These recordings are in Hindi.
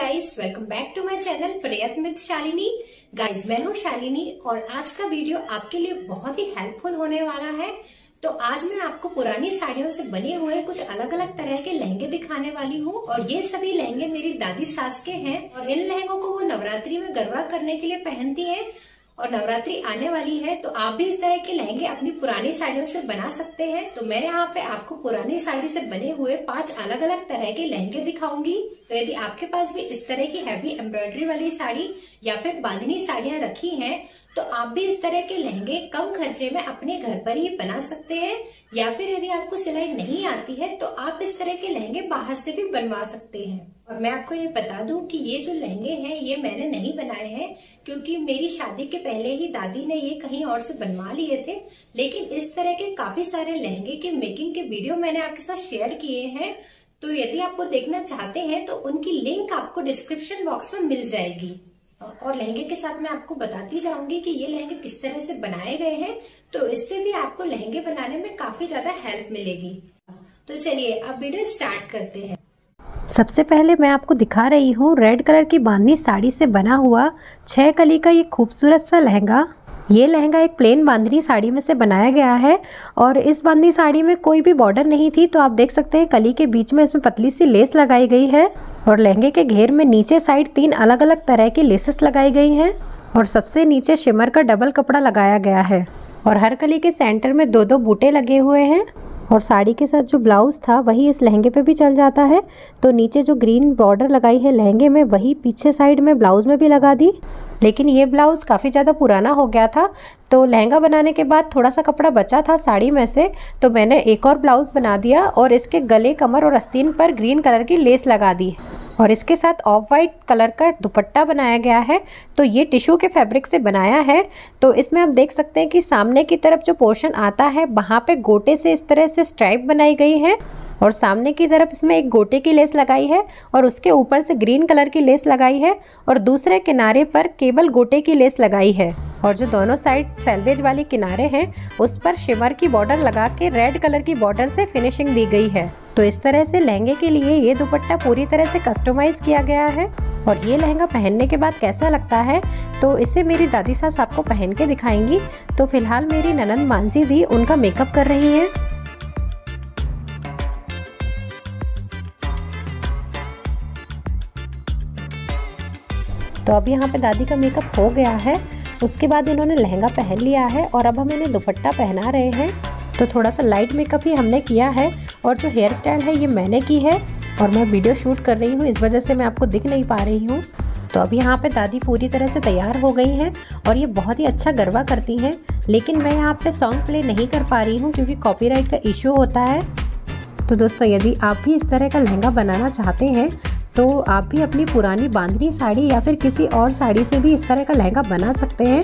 Guys, welcome back to my channel Prayatna with Shalini. Guys, मैं हूँ शालिनी और आज का वीडियो आपके लिए बहुत ही हेल्पफुल होने वाला है। तो आज मैं आपको पुरानी साड़ियों से बने हुए कुछ अलग अलग तरह के लहंगे दिखाने वाली हूँ और ये सभी लहंगे मेरी दादी सास के हैं और इन लहंगों को वो नवरात्रि में गरबा करने के लिए पहनती है और नवरात्रि आने वाली है, तो आप भी इस तरह के लहंगे अपनी पुरानी साड़ियों से बना सकते हैं। तो मैं यहाँ पे आपको पुरानी साड़ी से बने हुए 5 अलग अलग तरह के लहंगे दिखाऊंगी। तो यदि आपके पास भी इस तरह की हैवी एम्ब्रॉयडरी वाली साड़ी या फिर बांधनी साड़ियां रखी हैं, तो आप भी इस तरह के लहंगे कम खर्चे में अपने घर पर ही बना सकते हैं, या फिर यदि आपको सिलाई नहीं आती है तो आप इस तरह के लहंगे बाहर से भी बनवा सकते हैं। और मैं आपको ये बता दूं कि ये जो लहंगे हैं ये मैंने नहीं बनाए हैं, क्योंकि मेरी शादी के पहले ही दादी ने ये कहीं और से बनवा लिए थे। लेकिन इस तरह के काफी सारे लहंगे के मेकिंग के वीडियो मैंने आपके साथ शेयर किए हैं, तो यदि आप वो देखना चाहते हैं तो उनकी लिंक आपको डिस्क्रिप्शन बॉक्स में मिल जाएगी। और लहंगे के साथ मैं आपको बताती जाऊंगी कि ये लहंगे किस तरह से बनाए गए हैं, तो इससे भी आपको लहंगे बनाने में काफी ज्यादा हेल्प मिलेगी। तो चलिए अब वीडियो स्टार्ट करते हैं। सबसे पहले मैं आपको दिखा रही हूँ रेड कलर की बांधनी साड़ी से बना हुआ 6 कली का ये खूबसूरत सा लहंगा। ये लहंगा एक प्लेन बांधनी साड़ी में से बनाया गया है और इस बांधनी साड़ी में कोई भी बॉर्डर नहीं थी, तो आप देख सकते हैं कली के बीच में इसमें पतली सी लेस लगाई गई है और लहंगे के घेर में नीचे साइड 3 अलग अलग तरह की लेसेस लगाई गई हैं और सबसे नीचे शिमर का डबल कपड़ा लगाया गया है और हर कली के सेंटर में 2-2 बूटे लगे हुए हैं। और साड़ी के साथ जो ब्लाउज था वही इस लहंगे पे भी चल जाता है, तो नीचे जो ग्रीन बॉर्डर लगाई है लहंगे में वही पीछे साइड में ब्लाउज में भी लगा दी। लेकिन ये ब्लाउज काफ़ी ज़्यादा पुराना हो गया था, तो लहंगा बनाने के बाद थोड़ा सा कपड़ा बचा था साड़ी में से, तो मैंने एक और ब्लाउज बना दिया और इसके गले, कमर और आस्तीन पर ग्रीन कलर की लेस लगा दी और इसके साथ ऑफ वाइट कलर का दुपट्टा बनाया गया है। तो ये टिश्यू के फैब्रिक से बनाया है, तो इसमें आप देख सकते हैं कि सामने की तरफ जो पोर्शन आता है वहाँ पे गोटे से इस तरह से स्ट्राइप बनाई गई है और सामने की तरफ इसमें एक गोटे की लेस लगाई है और उसके ऊपर से ग्रीन कलर की लेस लगाई है और दूसरे किनारे पर केवल गोटे की लेस लगाई है और जो दोनों साइड सेल्वेज वाले किनारे हैं उस पर शिमर की बॉर्डर लगा के रेड कलर की बॉर्डर से फिनिशिंग दी गई है। तो इस तरह से लहंगे के लिए ये दुपट्टा पूरी तरह से कस्टमाइज किया गया है। और ये लहंगा पहनने के बाद कैसा लगता है, तो इसे मेरी दादी सास आपको पहन के दिखाएंगी। तो फिलहाल मेरी ननंद मानसी दी उनका मेकअप कर रही है। तो अब यहाँ पे दादी का मेकअप हो गया है, उसके बाद इन्होंने लहंगा पहन लिया है और अब हम इन्हें दुपट्टा पहना रहे हैं। तो थोड़ा सा लाइट मेकअप ही हमने किया है और जो हेयर स्टाइल है ये मैंने की है और मैं वीडियो शूट कर रही हूँ, इस वजह से मैं आपको दिख नहीं पा रही हूँ। तो अब यहाँ पे दादी पूरी तरह से तैयार हो गई हैं और ये बहुत ही अच्छा गरबा करती हैं, लेकिन मैं यहाँ पे सॉन्ग प्ले नहीं कर पा रही हूँ क्योंकि कॉपीराइट का इशू होता है। तो दोस्तों, यदि आप भी इस तरह का लहंगा बनाना चाहते हैं तो आप भी अपनी पुरानी बांधनी साड़ी या फिर किसी और साड़ी से भी इस तरह का लहंगा बना सकते हैं।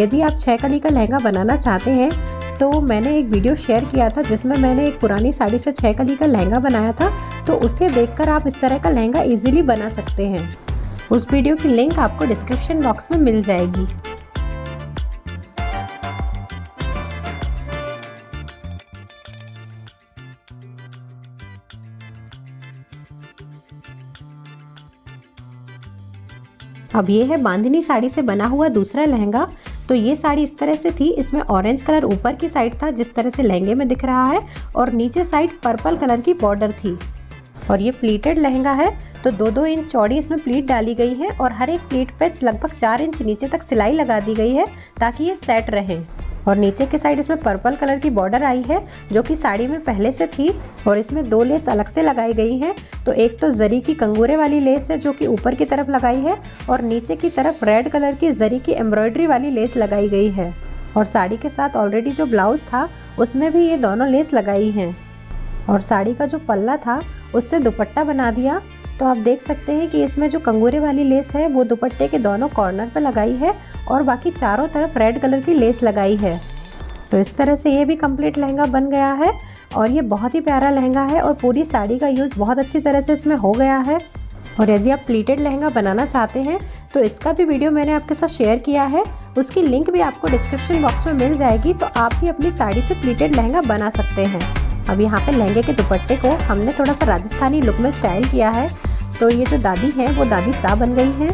यदि आप 6 कली का लहंगा बनाना चाहते हैं तो मैंने एक वीडियो शेयर किया था जिसमें मैंने एक पुरानी साड़ी से 6 कली का लहंगा बनाया था, तो उसे देखकर आप इस तरह का लहंगा इजीली बना सकते हैं। उस वीडियो की लिंक आपको डिस्क्रिप्शन बॉक्स में मिल जाएगी। अब ये है बांधनी साड़ी से बना हुआ दूसरा लहंगा। तो ये साड़ी इस तरह से थी, इसमें ऑरेंज कलर ऊपर की साइड था जिस तरह से लहंगे में दिख रहा है और नीचे साइड पर्पल कलर की बॉर्डर थी और ये प्लीटेड लहंगा है। तो 2-2 इंच चौड़ी इसमें प्लीट डाली गई है और हर एक प्लीट पे लगभग 4 इंच नीचे तक सिलाई लगा दी गई है ताकि ये सेट रहें और नीचे के साइड इसमें पर्पल कलर की बॉर्डर आई है जो कि साड़ी में पहले से थी और इसमें 2 लेस अलग से लगाई गई हैं। तो एक तो जरी की कंगूरे वाली लेस है जो कि ऊपर की तरफ लगाई है और नीचे की तरफ रेड कलर की जरी की एम्ब्रॉयडरी वाली लेस लगाई गई है और साड़ी के साथ ऑलरेडी जो ब्लाउज था उसमें भी ये दोनों लेस लगाई हैं और साड़ी का जो पल्ला था उससे दुपट्टा बना दिया। तो आप देख सकते हैं कि इसमें जो कंगूरे वाली लेस है वो दुपट्टे के दोनों कॉर्नर पर लगाई है और बाकी चारों तरफ रेड कलर की लेस लगाई है। तो इस तरह से ये भी कंप्लीट लहंगा बन गया है और ये बहुत ही प्यारा लहंगा है और पूरी साड़ी का यूज़ बहुत अच्छी तरह से इसमें हो गया है। और यदि आप प्लीटेड लहंगा बनाना चाहते हैं तो इसका भी वीडियो मैंने आपके साथ शेयर किया है, उसकी लिंक भी आपको डिस्क्रिप्शन बॉक्स में मिल जाएगी। तो आप भी अपनी साड़ी से प्लीटेड लहंगा बना सकते हैं। अब यहाँ पे लहंगे के दुपट्टे को हमने थोड़ा सा राजस्थानी लुक में स्टाइल किया है। तो ये जो दादी है वो दादी सा बन गई है।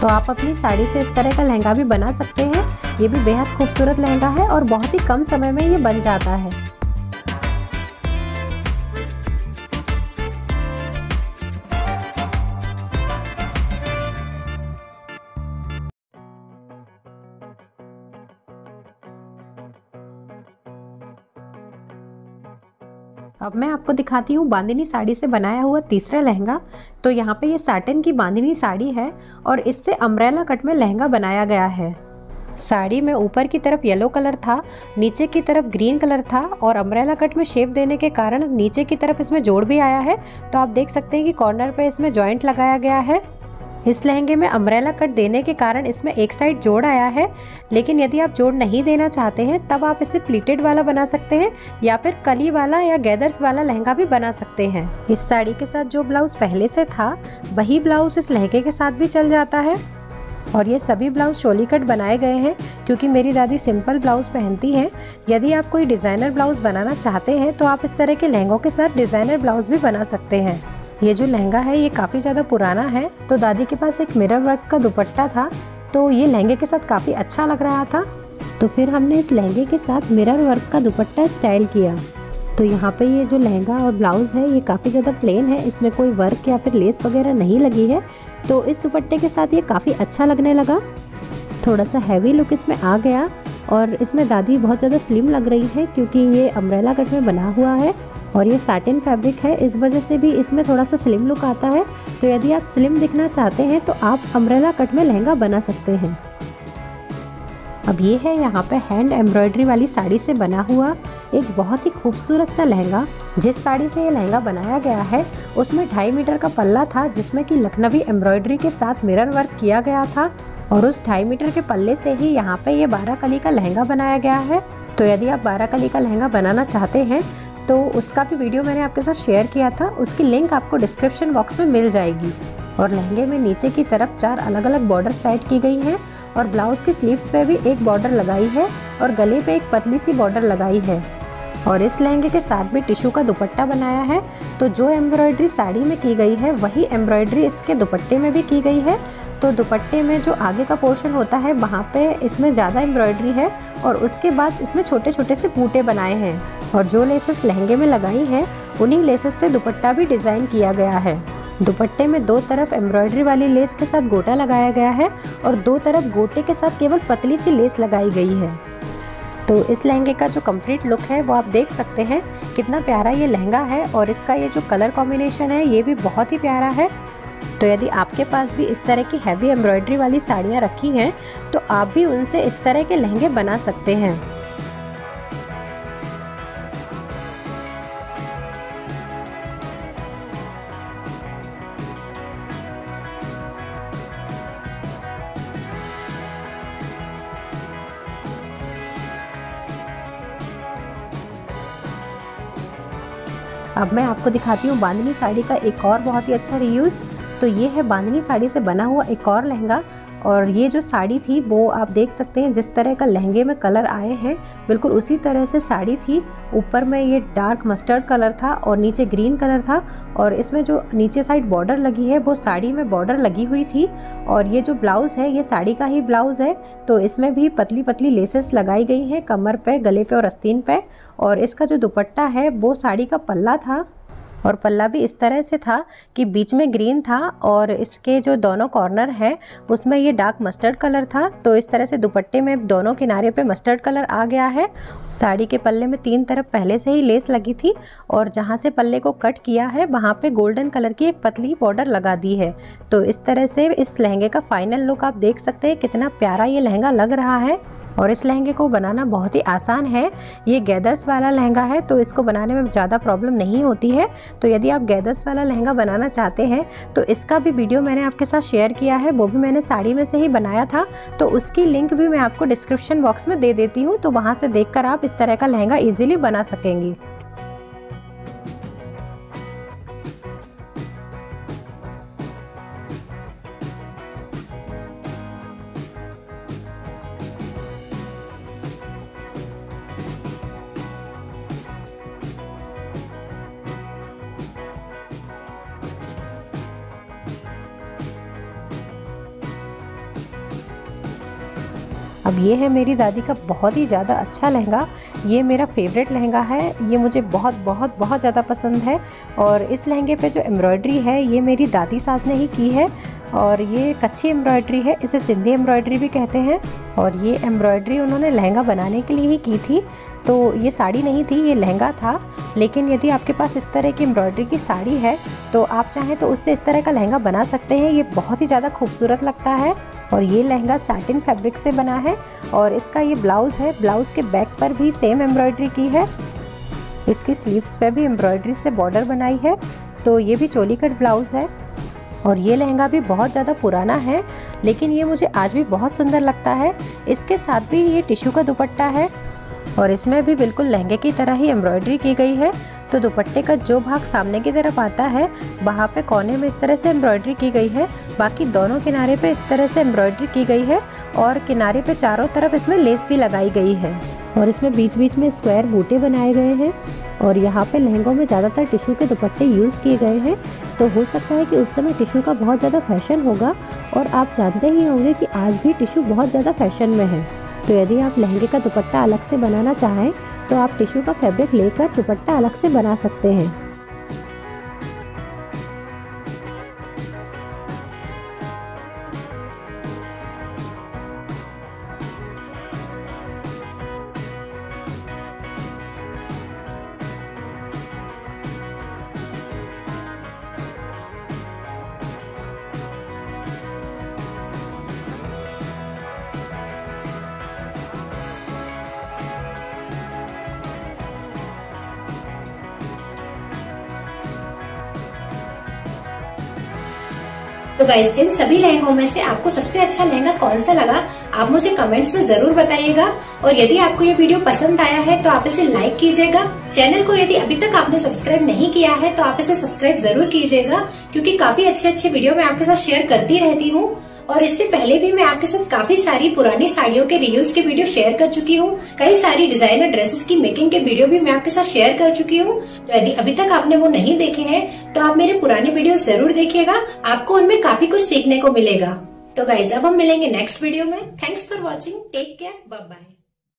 तो आप अपनी साड़ी से इस तरह का लहंगा भी बना सकते हैं। ये भी बेहद खूबसूरत लहंगा है और बहुत ही कम समय में ये बन जाता है। अब मैं आपको दिखाती हूँ बांधनी साड़ी से बनाया हुआ तीसरा लहंगा। तो यहाँ पे ये साटन की बांधनी साड़ी है और इससे अम्ब्रेला कट में लहंगा बनाया गया है। साड़ी में ऊपर की तरफ येलो कलर था, नीचे की तरफ ग्रीन कलर था और अम्ब्रेला कट में शेप देने के कारण नीचे की तरफ इसमें जोड़ भी आया है। तो आप देख सकते हैं कि कॉर्नर पर इसमें जॉइंट लगाया गया है। इस लहंगे में अम्ब्रेला कट देने के कारण इसमें एक साइड जोड़ आया है, लेकिन यदि आप जोड़ नहीं देना चाहते हैं तब आप इसे प्लीटेड वाला बना सकते हैं या फिर कली वाला या गैदर्स वाला लहंगा भी बना सकते हैं। इस साड़ी के साथ जो ब्लाउज पहले से था वही ब्लाउज इस लहंगे के साथ भी चल जाता है। और ये सभी ब्लाउज चोली कट बनाए गए हैं क्योंकि मेरी दादी सिंपल ब्लाउज पहनती हैं। यदि आप कोई डिज़ाइनर ब्लाउज बनाना चाहते हैं तो आप इस तरह के लहंगों के साथ डिज़ाइनर ब्लाउज भी बना सकते हैं। ये जो लहंगा है ये काफ़ी ज़्यादा पुराना है। तो दादी के पास एक मिरर वर्क का दुपट्टा था तो ये लहंगे के साथ काफ़ी अच्छा लग रहा था। तो फिर हमने इस लहंगे के साथ मिरर वर्क का दुपट्टा स्टाइल किया। तो यहाँ पे ये जो लहंगा और ब्लाउज़ है ये काफ़ी ज़्यादा प्लेन है, इसमें कोई वर्क या फिर लेस वगैरह नहीं लगी है। तो इस दुपट्टे के साथ ये काफ़ी अच्छा लगने लगा। थोड़ा सा हैवी लुक इसमें आ गया और इसमें दादी बहुत ज़्यादा स्लिम लग रही है क्योंकि ये अम्ब्रेला कट में बना हुआ है और ये साटिन फैब्रिक है, इस वजह से भी इसमें थोड़ा सा स्लिम लुक आता है। तो यदि आप स्लिम दिखना चाहते हैं तो आप अम्ब्रेला कट में लहंगा बना सकते हैं। अब ये है यहाँ पे हैंड एम्ब्रॉयडरी वाली साड़ी से बना हुआ एक बहुत ही खूबसूरत सा लहंगा। जिस साड़ी से ये लहंगा बनाया गया है उसमें 2.5 मीटर का पल्ला था जिसमें कि लखनवी एम्ब्रॉयडरी के साथ मिरर वर्क किया गया था और उस 2.5 मीटर के पल्ले से ही यहाँ पे ये 12 कली का लहंगा बनाया गया है। तो यदि आप 12 कली का लहंगा बनाना चाहते हैं तो उसका भी वीडियो मैंने आपके साथ शेयर किया था, उसकी लिंक आपको डिस्क्रिप्शन बॉक्स में मिल जाएगी। और लहंगे में नीचे की तरफ 4 अलग अलग बॉर्डर सेट की गई हैं और ब्लाउज़ की स्लीव्स पे भी एक बॉर्डर लगाई है और गले पे एक पतली सी बॉर्डर लगाई है। और इस लहंगे के साथ भी टिश्यू का दुपट्टा बनाया है। तो जो एम्ब्रॉयडरी साड़ी में की गई है वही एम्ब्रॉयडरी इसके दुपट्टे में भी की गई है। तो दुपट्टे में जो आगे का पोर्शन होता है वहाँ पे इसमें ज़्यादा एम्ब्रॉयडरी है और उसके बाद इसमें छोटे छोटे से बूटे बनाए हैं। और जो लेसेस लहंगे में लगाई हैं उन्हीं लेसेस से दुपट्टा भी डिज़ाइन किया गया है। दुपट्टे में 2 तरफ एम्ब्रॉयडरी वाली लेस के साथ गोटा लगाया गया है और 2 तरफ गोटे के साथ केवल पतली सी लेस लगाई गई है। तो इस लहंगे का जो कंप्लीट लुक है वो आप देख सकते हैं, कितना प्यारा ये लहंगा है। और इसका ये जो कलर कॉम्बिनेशन है ये भी बहुत ही प्यारा है। तो यदि आपके पास भी इस तरह की हैवी एम्ब्रॉयडरी वाली साड़ियाँ रखी हैं तो आप भी उनसे इस तरह के लहंगे बना सकते हैं। अब मैं आपको दिखाती हूँ बांधनी साड़ी का एक और बहुत ही अच्छा रीयूज़। तो ये है बांधनी साड़ी से बना हुआ एक और लहंगा। और ये जो साड़ी थी वो आप देख सकते हैं, जिस तरह का लहंगे में कलर आए हैं बिल्कुल उसी तरह से साड़ी थी। ऊपर में ये डार्क मस्टर्ड कलर था और नीचे ग्रीन कलर था और इसमें जो नीचे साइड बॉर्डर लगी है वो साड़ी में बॉर्डर लगी हुई थी। और ये जो ब्लाउज़ है ये साड़ी का ही ब्लाउज़ है। तो इसमें भी पतली पतली लेसेस लगाई गई हैं कमर पे, गले पे और आस्तीन पे। और इसका जो दुपट्टा है वो साड़ी का पल्ला था और पल्ला भी इस तरह से था कि बीच में ग्रीन था और इसके जो दोनों कॉर्नर हैं उसमें ये डार्क मस्टर्ड कलर था। तो इस तरह से दुपट्टे में दोनों किनारे पे मस्टर्ड कलर आ गया है। साड़ी के पल्ले में 3 तरफ पहले से ही लेस लगी थी और जहाँ से पल्ले को कट किया है वहाँ पे गोल्डन कलर की एक पतली बॉर्डर लगा दी है। तो इस तरह से इस लहंगे का फाइनल लुक आप देख सकते हैं, कितना प्यारा ये लहंगा लग रहा है। और इस लहंगे को बनाना बहुत ही आसान है। ये गैदर्स वाला लहंगा है तो इसको बनाने में ज़्यादा प्रॉब्लम नहीं होती है। तो यदि आप गैदर्स वाला लहंगा बनाना चाहते हैं तो इसका भी वीडियो मैंने आपके साथ शेयर किया है, वो भी मैंने साड़ी में से ही बनाया था। तो उसकी लिंक भी मैं आपको डिस्क्रिप्शन बॉक्स में दे देती हूँ, तो वहाँ से देख कर आप इस तरह का लहंगा ईजिली बना सकेंगे। अब ये है मेरी दादी का बहुत ही ज़्यादा अच्छा लहंगा, ये मेरा फेवरेट लहंगा है, ये मुझे बहुत बहुत बहुत ज़्यादा पसंद है। और इस लहंगे पे जो एम्ब्रॉयडरी है ये मेरी दादी सास ने ही की है और ये कच्ची एम्ब्रॉयडरी है, इसे सिंधी एम्ब्रॉयडरी भी कहते हैं। और ये एम्ब्रॉयडरी उन्होंने लहंगा बनाने के लिए ही की थी, तो ये साड़ी नहीं थी, ये लहंगा था। लेकिन यदि आपके पास इस तरह की एम्ब्रॉयडरी की साड़ी है तो आप चाहें तो उससे इस तरह का लहंगा बना सकते हैं, ये बहुत ही ज़्यादा खूबसूरत लगता है। और ये लहंगा साटिन फैब्रिक से बना है और इसका ये ब्लाउज़ है, ब्लाउज़ के बैक पर भी सेम एम्ब्रॉयडरी की है, इसकी स्लीव्स पे भी एम्ब्रॉयडरी से बॉर्डर बनाई है। तो ये भी चोली कट ब्लाउज़ है और ये लहंगा भी बहुत ज़्यादा पुराना है लेकिन ये मुझे आज भी बहुत सुंदर लगता है। इसके साथ भी ये टिश्यू का दुपट्टा है और इसमें भी बिल्कुल लहंगे की तरह ही एम्ब्रॉयडरी की गई है। तो दुपट्टे का जो भाग सामने की तरफ आता है वहाँ पे कोने में इस तरह से एम्ब्रॉयडरी की गई है, बाकी दोनों किनारे पे इस तरह से एम्ब्रॉयडरी की गई है और किनारे पे चारों तरफ इसमें लेस भी लगाई गई है और इसमें बीच बीच में स्क्वायर बूटे बनाए गए हैं। और यहाँ पे लहंगों में ज़्यादातर टिश्यू के दुपट्टे यूज़ किए गए हैं, तो हो सकता है कि उस समय टिश्यू का बहुत ज़्यादा फैशन होगा और आप जानते ही होंगे कि आज भी टिश्यू बहुत ज़्यादा फैशन में है। तो यदि आप लहंगे का दुपट्टा अलग से बनाना चाहें तो आप टिश्यू का फैब्रिक लेकर दुपट्टा अलग से बना सकते हैं। तो गाइस, इन सभी लहंगों में से आपको सबसे अच्छा लहंगा कौन सा लगा आप मुझे कमेंट्स में जरूर बताइएगा। और यदि आपको ये वीडियो पसंद आया है तो आप इसे लाइक कीजिएगा। चैनल को यदि अभी तक आपने सब्सक्राइब नहीं किया है तो आप इसे सब्सक्राइब जरूर कीजिएगा, क्योंकि काफी अच्छे अच्छे वीडियो मैं आपके साथ शेयर करती रहती हूँ। और इससे पहले भी मैं आपके साथ काफी सारी पुरानी साड़ियों के रिव्यूज के वीडियो शेयर कर चुकी हूँ, कई सारी डिजाइनर ड्रेसेस की मेकिंग के वीडियो भी मैं आपके साथ शेयर कर चुकी हूँ। तो यदि अभी तक आपने वो नहीं देखे हैं तो आप मेरे पुराने वीडियो जरूर देखिएगा, आपको उनमें काफी कुछ सीखने को मिलेगा। तो गाइज, अब हम मिलेंगे नेक्स्ट वीडियो में। Thanks for watching, take care, bye bye.